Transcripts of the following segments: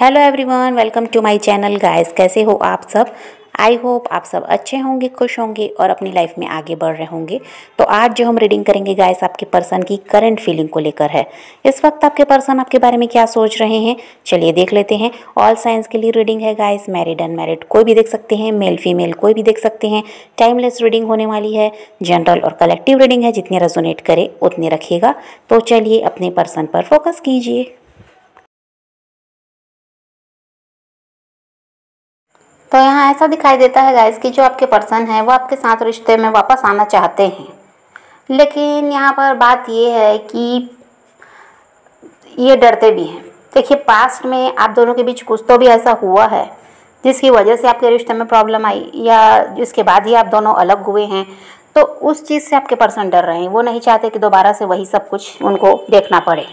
Hello everyone, welcome to my channel guys. कैसे हो आप सब? आई होप आप सब अच्छे होंगे, खुश होंगे और अपनी लाइफ में आगे बढ़ रहे होंगे। तो आज जो हम रीडिंग करेंगे गाइस, आपके पर्सन की करंट फीलिंग को लेकर है। इस वक्त आपके पर्सन आपके बारे में क्या सोच रहे हैं, चलिए देख लेते हैं। ऑल साइंस के लिए रीडिंग है गाइस। मैरिड अनमैरिड कोई भी देख सकते हैं, मेल फीमेल कोई भी देख सकते हैं। टाइमलेस रीडिंग होने वाली है, जनरल और कलेक्टिव रीडिंग है। जितने रेजोनेट करे उतने रखिएगा। तो चलिए अपने पर्सन पर फोकस कीजिए। तो यहाँ ऐसा दिखाई देता है गाइस कि जो आपके पर्सन हैं वो आपके साथ रिश्ते में वापस आना चाहते हैं, लेकिन यहाँ पर बात ये है कि ये डरते भी हैं। देखिए, पास्ट में आप दोनों के बीच कुछ तो भी ऐसा हुआ है जिसकी वजह से आपके रिश्ते में प्रॉब्लम आई, या जिसके बाद ही आप दोनों अलग हुए हैं। तो उस चीज़ से आपके पर्सन डर रहे हैं। वो नहीं चाहते कि दोबारा से वही सब कुछ उनको देखना पड़े।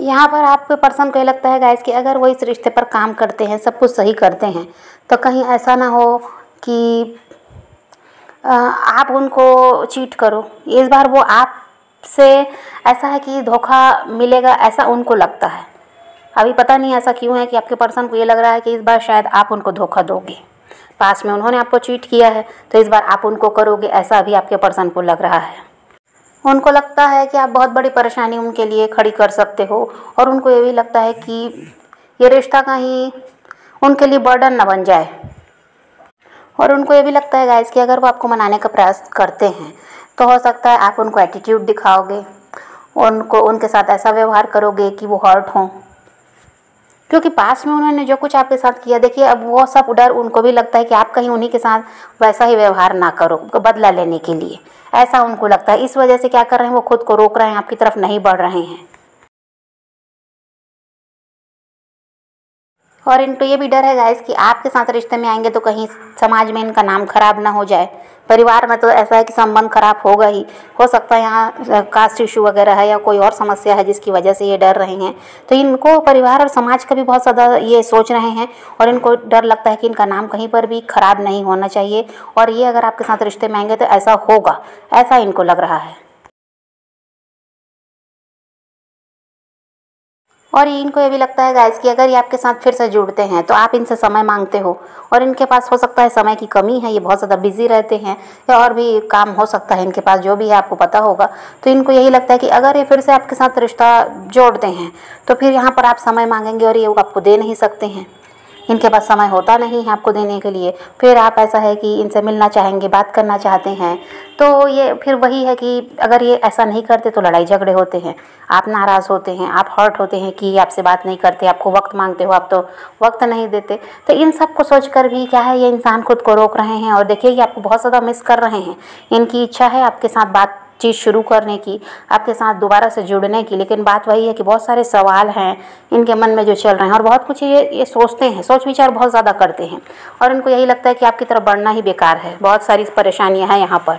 यहाँ पर आपके पर्सन को ये लगता है गाइस कि अगर वो इस रिश्ते पर काम करते हैं, सब कुछ सही करते हैं, तो कहीं ऐसा ना हो कि आप उनको चीट करो। इस बार वो आपसे ऐसा है कि धोखा मिलेगा, ऐसा उनको लगता है। अभी पता नहीं ऐसा क्यों है कि आपके पर्सन को ये लग रहा है कि इस बार शायद आप उनको धोखा दोगे। पास्ट में उन्होंने आपको चीट किया है, तो इस बार आप उनको करोगे, ऐसा अभी आपके पर्सन को लग रहा है। उनको लगता है कि आप बहुत बड़ी परेशानी उनके लिए खड़ी कर सकते हो, और उनको ये भी लगता है कि ये रिश्ता कहीं उनके लिए बर्डन ना बन जाए। और उनको ये भी लगता है गाइस कि अगर वो आपको मनाने का प्रयास करते हैं तो हो सकता है आप उनको एटीट्यूड दिखाओगे, उनको उनके साथ ऐसा व्यवहार करोगे कि वो हर्ट हों, क्योंकि पास्ट में उन्होंने जो कुछ आपके साथ किया। देखिए, अब वो सब डर उनको भी लगता है कि आप कहीं उन्हीं के साथ वैसा ही व्यवहार ना करो बदला लेने के लिए, ऐसा उनको लगता है। इस वजह से क्या कर रहे हैं, वो खुद को रोक रहे हैं, आपकी तरफ नहीं बढ़ रहे हैं। और इनको ये भी डर है गाइस कि आपके साथ रिश्ते में आएंगे तो कहीं समाज में इनका नाम खराब ना हो जाए। परिवार में तो ऐसा है कि संबंध खराब होगा ही। हो सकता है यहाँ कास्ट इशू वगैरह है या कोई और समस्या है जिसकी वजह से ये डर रहे हैं। तो इनको परिवार और समाज का भी बहुत ज़्यादा ये सोच रहे हैं, और इनको डर लगता है कि इनका नाम कहीं पर भी खराब नहीं होना चाहिए, और ये अगर आपके साथ रिश्ते में आएंगे तो ऐसा होगा, ऐसा इनको लग रहा है। और इनको ये भी लगता है गाइस कि अगर ये आपके साथ फिर से जुड़ते हैं तो आप इनसे समय मांगते हो, और इनके पास हो सकता है समय की कमी है, ये बहुत ज़्यादा बिजी रहते हैं, या और भी काम हो सकता है इनके पास, जो भी है आपको पता होगा। तो इनको यही लगता है कि अगर ये फिर से आपके साथ रिश्ता जोड़ते हैं तो फिर यहाँ पर आप समय मांगेंगे, और ये आपको दे नहीं सकते हैं, इनके पास समय होता नहीं है आपको देने के लिए। फिर आप ऐसा है कि इनसे मिलना चाहेंगे, बात करना चाहते हैं, तो ये फिर वही है कि अगर ये ऐसा नहीं करते तो लड़ाई झगड़े होते हैं, आप नाराज़ होते हैं, आप हर्ट होते हैं कि आपसे बात नहीं करते, आपको वक्त मांगते हो, आप तो वक्त नहीं देते। तो इन सब को सोचकर भी क्या है, ये इंसान खुद को रोक रहे हैं। और देखिए, ये आपको बहुत ज़्यादा मिस कर रहे हैं। इनकी इच्छा है आपके साथ बातचीत शुरू करने की, आपके साथ दोबारा से जुड़ने की, लेकिन बात वही है कि बहुत सारे सवाल हैं इनके मन में जो चल रहे हैं, और बहुत कुछ ये सोचते हैं, सोच विचार बहुत ज़्यादा करते हैं, और इनको यही लगता है कि आपकी तरफ बढ़ना ही बेकार है। बहुत सारी परेशानियाँ हैं यहाँ पर।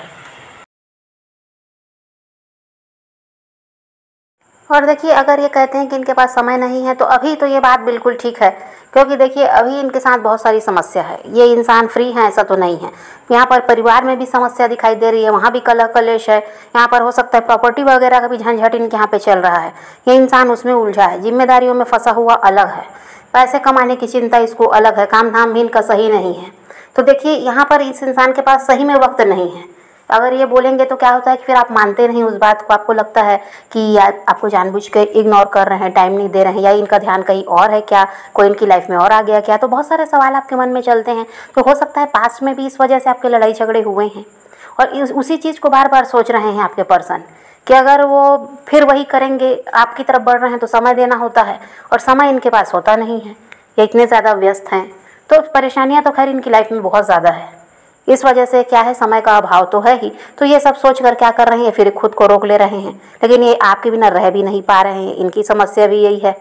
और देखिए, अगर ये कहते हैं कि इनके पास समय नहीं है तो अभी, तो ये बात बिल्कुल ठीक है, क्योंकि देखिए अभी इनके साथ बहुत सारी समस्या है। ये इंसान फ्री है ऐसा तो नहीं है। यहाँ पर परिवार में भी समस्या दिखाई दे रही है, वहाँ भी कलह कलेश है। यहाँ पर हो सकता है प्रॉपर्टी वगैरह का भी झंझट इनके यहाँ पे चल रहा है। ये इंसान उसमें उलझा है, जिम्मेदारियों में फंसा हुआ अलग है, पैसे कमाने की चिंता इसको अलग है, काम धाम भी इनका सही नहीं है। तो देखिए, यहाँ पर इस इंसान के पास सही में वक्त नहीं है। अगर ये बोलेंगे तो क्या होता है कि फिर आप मानते नहीं उस बात को। आपको लगता है कि आपको जानबूझ के इग्नोर कर रहे हैं, टाइम नहीं दे रहे हैं, या इनका ध्यान कहीं और है क्या, कोई इनकी लाइफ में और आ गया क्या। तो बहुत सारे सवाल आपके मन में चलते हैं। तो हो सकता है पास्ट में भी इस वजह से आपके लड़ाई झगड़े हुए हैं, और उसी चीज़ को बार बार सोच रहे हैं आपके पर्सन कि अगर वो फिर वही करेंगे, आपकी तरफ बढ़ रहे हैं तो समय देना होता है, और समय इनके पास होता नहीं है, ये इतने ज़्यादा व्यस्त हैं। तो परेशानियाँ तो खैर इनकी लाइफ में बहुत ज़्यादा है। इस वजह से क्या है, समय का अभाव तो है ही। तो ये सब सोच कर क्या कर रहे हैं, फिर खुद को रोक ले रहे हैं, लेकिन ये आपके बिना रह भी नहीं पा रहे हैं। इनकी समस्या भी यही है।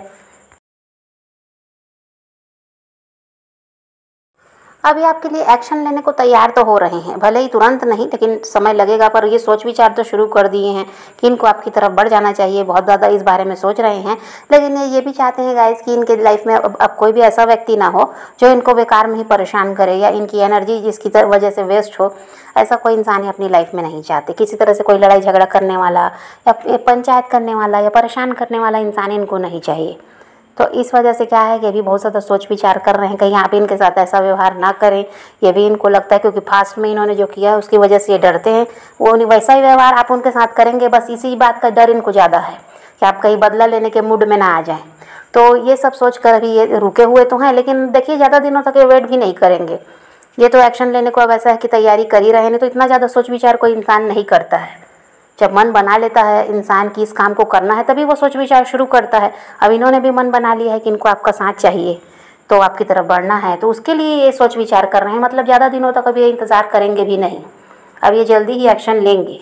अभी आपके लिए एक्शन लेने को तैयार तो हो रहे हैं, भले ही तुरंत नहीं लेकिन समय लगेगा, पर ये सोच विचार तो शुरू कर दिए हैं कि इनको आपकी तरफ बढ़ जाना चाहिए। बहुत ज़्यादा इस बारे में सोच रहे हैं, लेकिन ये भी चाहते हैं गाइस कि इनके लाइफ में अब कोई भी ऐसा व्यक्ति ना हो जो इनको बेकार में ही परेशान करे, या इनकी एनर्जी जिसकी वजह से वेस्ट हो, ऐसा कोई इंसान अपनी लाइफ में नहीं चाहते। किसी तरह से कोई लड़ाई झगड़ा करने वाला, या पंचायत करने वाला, या परेशान करने वाला इंसान इनको नहीं चाहिए। तो इस वजह से क्या है, ये भी बहुत ज़्यादा सोच विचार कर रहे हैं कहीं आप इनके साथ ऐसा व्यवहार ना करें, ये भी इनको लगता है क्योंकि फास्ट में इन्होंने जो किया है उसकी वजह से ये डरते हैं, वो उन्हें वैसा ही व्यवहार आप उनके साथ करेंगे, बस इसी बात का डर इनको ज़्यादा है कि आप कहीं बदला लेने के मूड में ना आ जाएं। तो ये सब सोच कर भी ये रुके हुए तो हैं, लेकिन देखिए ज़्यादा दिनों तक ये वेट भी नहीं करेंगे, ये तो एक्शन लेने को अब ऐसा है कि तैयारी कर ही रहे हैं। तो इतना ज़्यादा सोच विचार कोई इंसान नहीं करता है, जब मन बना लेता है इंसान कि इस काम को करना है तभी वो सोच विचार शुरू करता है। अब इन्होंने भी मन बना लिया है कि इनको आपका साथ चाहिए तो आपकी तरफ बढ़ना है, तो उसके लिए ये सोच विचार कर रहे हैं, मतलब ज़्यादा दिनों तक अब ये इंतज़ार करेंगे भी नहीं, अब ये जल्दी ही एक्शन लेंगे।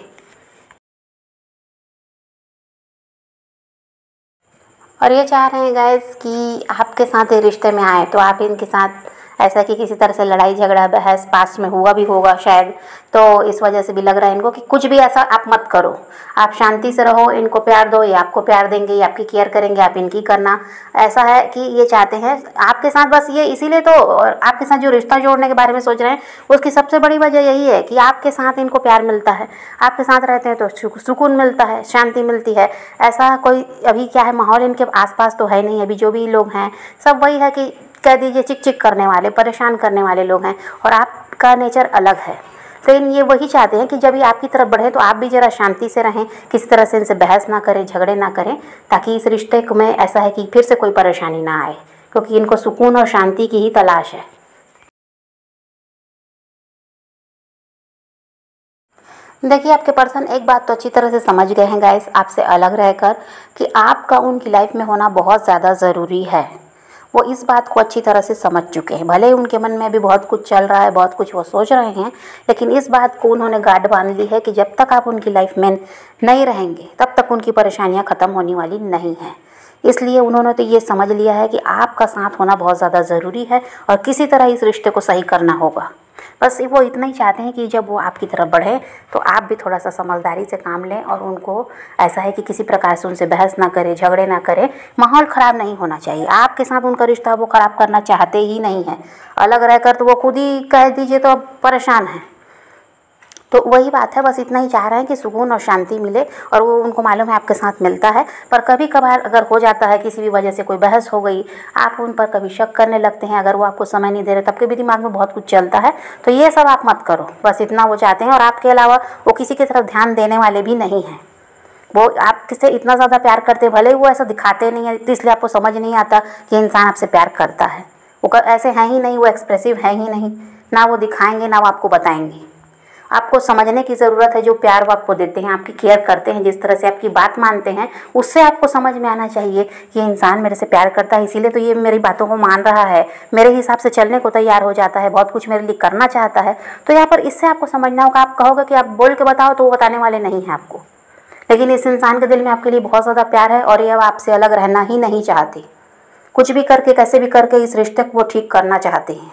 और ये चाह रहे हैं गाइस कि आपके साथ ये रिश्ते में आए, तो आप इनके साथ ऐसा कि किसी तरह से लड़ाई झगड़ा बहस पास में हुआ भी होगा शायद, तो इस वजह से भी लग रहा है इनको कि कुछ भी ऐसा आप मत करो, आप शांति से रहो, इनको प्यार दो, ये आपको प्यार देंगे, ये आपकी केयर करेंगे, आप इनकी करना। ऐसा है कि ये चाहते हैं आपके साथ बस, ये इसीलिए तो आपके साथ जो रिश्ता जोड़ने के बारे में सोच रहे हैं उसकी सबसे बड़ी वजह यही है कि आपके साथ इनको प्यार मिलता है, आपके साथ रहते हैं तो सुकून मिलता है, शांति मिलती है। ऐसा कोई अभी क्या है माहौल इनके आसपास तो है नहीं, अभी जो भी लोग हैं सब वही है कि कह दीजिए चिक चिक करने वाले, परेशान करने वाले लोग हैं, और आपका नेचर अलग है। तो ये वही चाहते हैं कि जब ये आपकी तरफ बढ़े तो आप भी ज़रा शांति से रहें, किसी तरह से इनसे बहस ना करें, झगड़े ना करें, ताकि इस रिश्ते में ऐसा है कि फिर से कोई परेशानी ना आए, क्योंकि इनको सुकून और शांति की ही तलाश है। देखिए आपके पर्सन एक बात तो अच्छी तरह से समझ गए हैं गाइस आपसे अलग रहकर कि आपका उनकी लाइफ में होना बहुत ज़्यादा ज़रूरी है, वो इस बात को अच्छी तरह से समझ चुके हैं। भले ही उनके मन में भी बहुत कुछ चल रहा है, बहुत कुछ वो सोच रहे हैं, लेकिन इस बात को उन्होंने गांठ बांध ली है कि जब तक आप उनकी लाइफ में नहीं रहेंगे तब तक उनकी परेशानियां ख़त्म होने वाली नहीं हैं। इसलिए उन्होंने तो ये समझ लिया है कि आपका साथ होना बहुत ज़्यादा ज़रूरी है और किसी तरह इस रिश्ते को सही करना होगा। बस वो इतना ही चाहते हैं कि जब वो आपकी तरफ बढ़े तो आप भी थोड़ा सा समझदारी से काम लें और उनको ऐसा है कि किसी प्रकार से उनसे बहस ना करें, झगड़े ना करें, माहौल ख़राब नहीं होना चाहिए। आपके साथ उनका रिश्ता वो ख़राब करना चाहते ही नहीं है, अलग रहकर तो वो खुद ही कह दीजिए तो अब परेशान है। तो वही बात है, बस इतना ही चाह रहे हैं कि सुकून और शांति मिले, और वो उनको मालूम है आपके साथ मिलता है। पर कभी कभार अगर हो जाता है किसी भी वजह से कोई बहस हो गई, आप उन पर कभी शक करने लगते हैं, अगर वो आपको समय नहीं दे रहे तब के भी दिमाग में बहुत कुछ चलता है, तो ये सब आप मत करो, बस इतना वो चाहते हैं। और आपके अलावा वो किसी की तरफ ध्यान देने वाले भी नहीं हैं, वो आपसे इतना ज़्यादा प्यार करते भले ही वो ऐसा दिखाते नहीं है, तो इसलिए आपको समझ नहीं आता कि इंसान आपसे प्यार करता है। वो ऐसे हैं ही नहीं, वो एक्सप्रेसिव हैं ही नहीं, ना वो दिखाएंगे ना वो आपको बताएंगे। आपको समझने की ज़रूरत है जो प्यार वो आपको देते हैं, आपकी केयर करते हैं, जिस तरह से आपकी बात मानते हैं, उससे आपको समझ में आना चाहिए ये इंसान मेरे से प्यार करता है, इसीलिए तो ये मेरी बातों को मान रहा है, मेरे हिसाब से चलने को तैयार हो जाता है, बहुत कुछ मेरे लिए करना चाहता है। तो यहाँ पर इससे आपको समझना होगा। आप कहोगे कि आप बोल के बताओ तो वो बताने वाले नहीं हैं आपको, लेकिन इस इंसान के दिल में आपके लिए बहुत ज़्यादा प्यार है और ये अब आपसे अलग रहना ही नहीं चाहते, कुछ भी करके कैसे भी करके इस रिश्ते को वो ठीक करना चाहते हैं।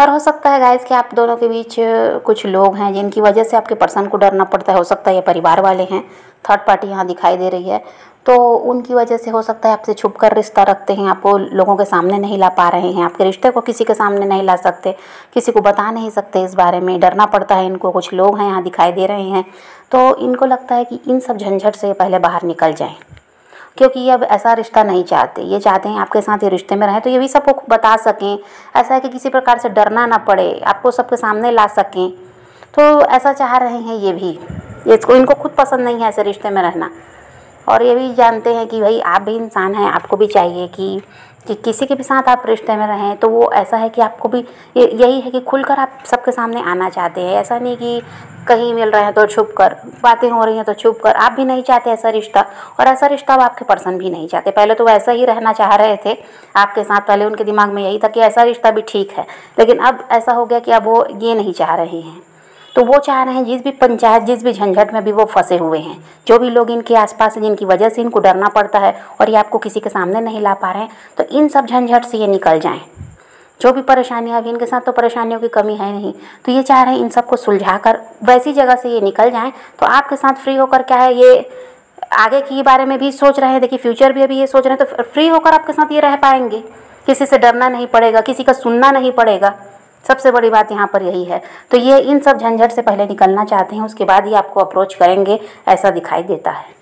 और हो सकता है गाइस कि आप दोनों के बीच कुछ लोग हैं जिनकी वजह से आपके पर्सन को डरना पड़ता है, हो सकता है ये परिवार वाले हैं, थर्ड पार्टी यहाँ दिखाई दे रही है, तो उनकी वजह से हो सकता है आपसे छुप कर रिश्ता रखते हैं, आपको लोगों के सामने नहीं ला पा रहे हैं, आपके रिश्ते को किसी के सामने नहीं ला सकते, किसी को बता नहीं सकते, इस बारे में डरना पड़ता है इनको। कुछ लोग हैं यहाँ दिखाई दे रहे हैं, तो इनको लगता है कि इन सब झंझट से पहले बाहर निकल जाएँ, क्योंकि ये अब ऐसा रिश्ता नहीं चाहते, ये चाहते हैं आपके साथ ये रिश्ते में रहें तो ये भी सबको बता सकें, ऐसा है कि किसी प्रकार से डरना ना पड़े, आपको सबके सामने ला सकें, तो ऐसा चाह रहे हैं ये भी। इनको खुद पसंद नहीं है ऐसे रिश्ते में रहना, और ये भी जानते हैं कि भाई आप भी इंसान हैं, आपको भी चाहिए कि किसी के भी साथ आप रिश्ते में रहें तो वो ऐसा है कि आपको भी यही है कि खुलकर आप सबके सामने आना चाहते हैं। ऐसा नहीं कि कहीं मिल रहे हैं तो छुप कर, बातें हो रही हैं तो छुप कर, आप भी नहीं चाहते ऐसा रिश्ता, और ऐसा रिश्ता अब आपके पर्सन भी नहीं चाहते। पहले तो वैसा ही रहना चाह रहे थे आपके साथ, पहले उनके दिमाग में यही था कि ऐसा रिश्ता भी ठीक है, लेकिन अब ऐसा हो गया कि अब वो ये नहीं चाह रहे हैं। तो वो चाह रहे हैं जिस भी पंचायत, जिस भी झंझट में भी वो फंसे हुए हैं, जो भी लोग इनके आसपास हैं जिनकी वजह से इनको डरना पड़ता है और ये आपको किसी के सामने नहीं ला पा रहे हैं, तो इन सब झंझट से ये निकल जाएं। जो भी परेशानियां, अभी इनके साथ तो परेशानियों की कमी है नहीं, तो ये चाह रहे हैं इन सबको सुलझा कर वैसी जगह से ये निकल जाएँ। तो आपके साथ फ्री होकर क्या है, ये आगे के बारे में भी सोच रहे हैं, देखिए फ्यूचर भी अभी ये सोच रहे हैं, तो फ्री होकर आपके साथ ये रह पाएंगे, किसी से डरना नहीं पड़ेगा, किसी का सुनना नहीं पड़ेगा, सबसे बड़ी बात यहाँ पर यही है। तो ये इन सब झंझट से पहले निकलना चाहते हैं, उसके बाद ही आपको अप्रोच करेंगे, ऐसा दिखाई देता है।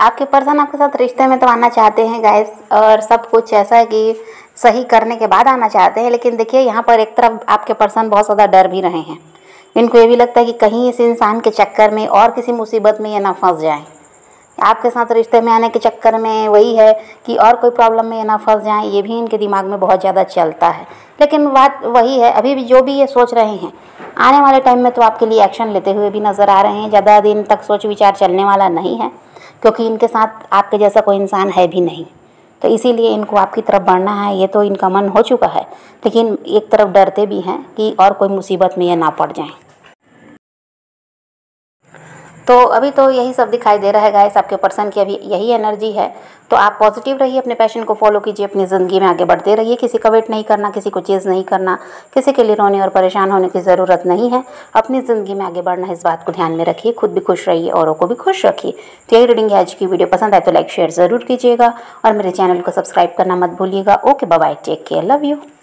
आपके पर्सन आपके साथ रिश्ते में तो आना चाहते हैं गाइस, और सब कुछ ऐसा है कि सही करने के बाद आना चाहते हैं। लेकिन देखिए यहाँ पर एक तरफ आपके पर्सन बहुत ज़्यादा डर भी रहे हैं, इनको ये भी लगता है कि कहीं इस इंसान के चक्कर में और किसी मुसीबत में ये ना फंस जाएं। आपके साथ रिश्ते में आने के चक्कर में वही है कि और कोई प्रॉब्लम में ये ना फंस जाएं, ये भी इनके दिमाग में बहुत ज़्यादा चलता है। लेकिन बात वही है, अभी भी जो भी ये सोच रहे हैं आने वाले टाइम में तो आपके लिए एक्शन लेते हुए भी नज़र आ रहे हैं। ज़्यादा दिन तक सोच विचार चलने वाला नहीं है, क्योंकि इनके साथ आपके जैसा कोई इंसान है भी नहीं, तो इसीलिए इनको आपकी तरफ बढ़ना है, ये तो इनका मन हो चुका है। लेकिन एक तरफ डरते भी हैं कि और कोई मुसीबत में ये ना पड़ जाएं। तो अभी तो यही सब दिखाई दे रहा है गाइस, आपके पर्सन की अभी यही एनर्जी है। तो आप पॉजिटिव रहिए, अपने पैशन को फॉलो कीजिए, अपनी ज़िंदगी में आगे बढ़ते रहिए। किसी का वेट नहीं करना, किसी को चेज़ नहीं करना, किसी के लिए रोने और परेशान होने की ज़रूरत नहीं है। अपनी ज़िंदगी में आगे बढ़ना है, इस बात को ध्यान में रखिए। खुद भी खुश रहिए, औरों को भी खुश रखिए। तो यही रीडिंग है आज की। वीडियो पसंद आए तो लाइक शेयर ज़रूर कीजिएगा और मेरे चैनल को सब्सक्राइब करना मत भूलिएगा। Okay, bye bye, take care, love you.